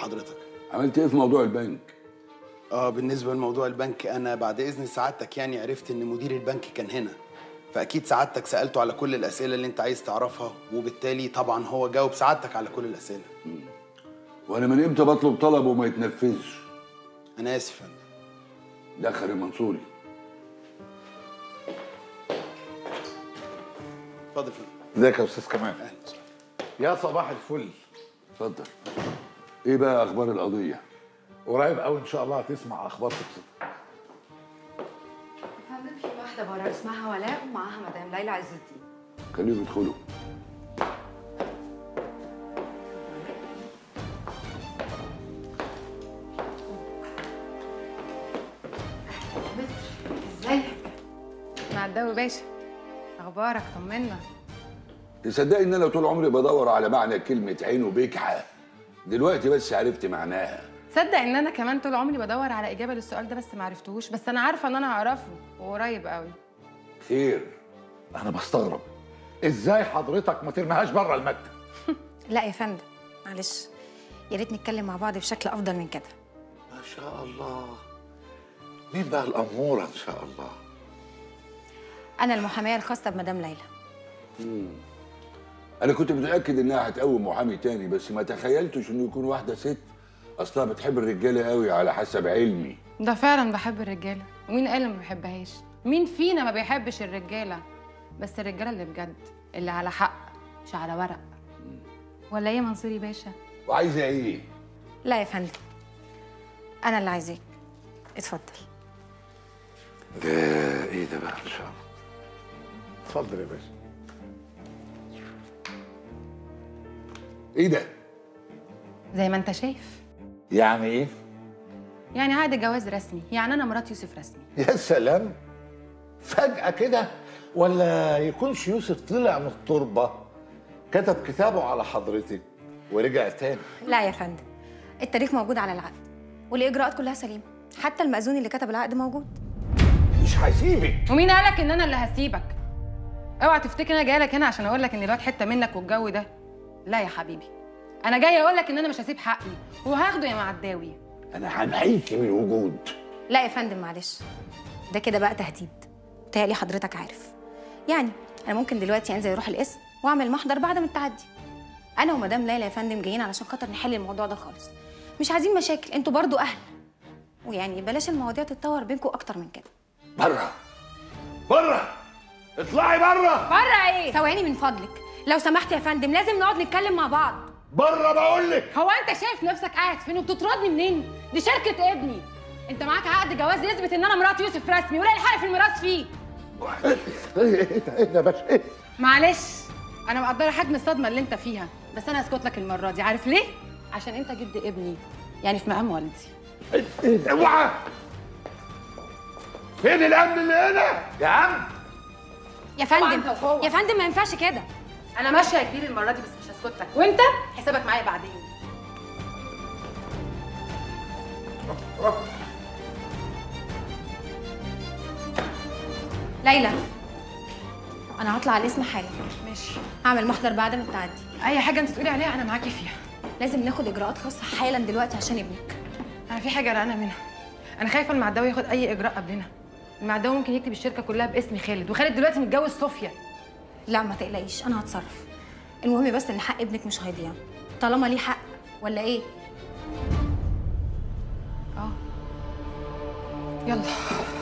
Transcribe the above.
حضرتك عملت ايه في موضوع البنك؟ بالنسبه لموضوع البنك، انا بعد اذن سعادتك يعني عرفت ان مدير البنك كان هنا، فاكيد سعادتك سالته على كل الاسئله اللي انت عايز تعرفها، وبالتالي طبعا هو جاوب سعادتك على كل الاسئله. وانا من امتى بطلب طلب وما يتنفذش؟ انا اسف يا فندم. دخل المنصوري. اتفضل يا فندم. ازيك يا استاذ كمال؟ اهلا وسهلا. يا صباح الفل. اتفضل. ايه بقى اخبار القضيه؟ قريب قوي ان شاء الله هتسمع اخبار تبسطك. يا فندم في واحده بره اسمها ولاء ومعاها مدام ليلى عز الدين. خليهم يدخلوا. ازيك؟ المعداوي باشا، اخبارك؟ طمنا. تصدقي ان انا طول عمري بدور على معنى كلمه عينه بجحه، دلوقتي بس عرفت معناها. تصدق ان انا كمان طول عمري بدور على اجابه للسؤال ده بس ما عرفتهوش، بس انا عارفه ان انا هعرفه وقريب قوي. كتير. انا بستغرب ازاي حضرتك ما ترميهاش بره المكتب. لا يا فندم معلش، يا ريت نتكلم مع بعض بشكل افضل من كده. ما شاء الله. مين بقى الاموره ان شاء الله؟ انا المحاميه الخاصه بمدام ليلى. أنا كنت متأكد إنها هتقوم محامي تاني، بس ما تخيلتش إنه يكون واحدة ست، أصلها بتحب الرجالة قوي على حسب علمي. ده فعلا بحب الرجالة، ومين قال ما بحبهاش؟ مين فينا ما بيحبش الرجالة؟ بس الرجالة اللي بجد، اللي على حق مش على ورق. ولا إيه يا منصوري باشا؟ وعايزة إيه؟ لا يا فندم، أنا اللي عايزاك. اتفضل. ده إيه ده بقى إن شاء الله؟ اتفضل يا باشا. ايه ده؟ زي ما انت شايف. يعني ايه؟ يعني عقد جواز رسمي، يعني انا مرات يوسف رسمي. يا سلام، فجأة كده؟ ولا يكونش يوسف طلع من التربة كتب كتابه على حضرتك ورجع تاني؟ لا يا فندم، التاريخ موجود على العقد والاجراءات كلها سليمة، حتى المأذون اللي كتب العقد موجود. مش هيسيبك. ومين قالك ان انا اللي هسيبك؟ اوعى تفتكر انا جايه لك هنا عشان اقول لك ان الواد حتة منك والجو ده. لا يا حبيبي، أنا جاية أقول لك إن أنا مش هسيب حقي وهاخده يا معداوي. أنا هنحيكي من الوجود. لا يا فندم معلش، ده كده بقى تهديد، بيتهيألي حضرتك عارف. يعني أنا ممكن دلوقتي أنزل أروح القسم وأعمل محضر بعدم التعدي. أنا ومدام ليلى يا فندم جايين علشان خاطر نحل الموضوع ده خالص، مش عايزين مشاكل، أنتوا برضو أهل، ويعني بلاش المواضيع تتطور بينكم أكتر من كده. بره بره، اطلعي بره. بره إيه؟ ثواني من فضلك لو سمحت يا فندم، لازم نقعد نتكلم مع بعض. بره بقول لك. هو انت شايف نفسك قاعد فين وبتطردني منين؟ دي شركه ابني. انت معاك عقد جواز يثبت ان انا مرات يوسف رسمي، ولا الحق في الميراث فيه. ايه ده يا باشا؟ ايه؟ معلش انا مقدره حجم الصدمه اللي انت فيها، بس انا هسكت لك المره دي. عارف ليه؟ عشان انت جد ابني، يعني في مقام والدي. اوعى. فين الامن اللي هنا؟ يا عم يا فندم يا فندم ما ينفعش كده. أنا ماشية يا كبير المرة دي، بس مش هسكتك، وأنت حسابك معايا بعدين. ليلى أنا هطلع على الاسم حالا. ماشي. هعمل محضر بعدم التعدي. أي حاجة أنت تقولي عليها أنا معاكي فيها. لازم ناخد إجراءات خاصة حالا دلوقتي عشان ابنك. أنا في حاجة قلقانة منها. أنا خايفة المعداوي ياخد أي إجراء قبلنا. المعداوي ممكن يكتب الشركة كلها باسم خالد، وخالد دلوقتي متجوز صوفيا. لا ما تقلقيش انا هتصرف، المهم بس ان حق ابنك مش هيضيع طالما ليه حق، ولا ايه؟ يلا.